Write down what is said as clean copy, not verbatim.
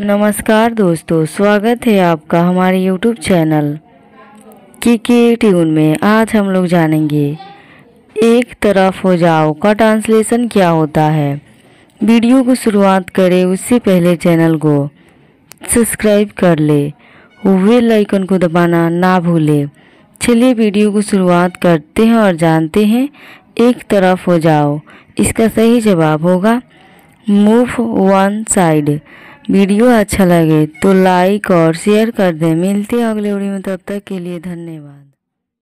नमस्कार दोस्तों, स्वागत है आपका हमारे YouTube चैनल KK ट्यून में। आज हम लोग जानेंगे एक तरफ हो जाओ का ट्रांसलेशन क्या होता है। वीडियो को शुरुआत करें उससे पहले चैनल को सब्सक्राइब कर ले, बेल आइकन को दबाना ना भूले। चलिए वीडियो को शुरुआत करते हैं और जानते हैं एक तरफ हो जाओ। इसका सही जवाब होगा मूव वन साइड। वीडियो अच्छा लगे तो लाइक और शेयर कर दें। मिलते हैं अगले वीडियो में, तब तक के लिए धन्यवाद।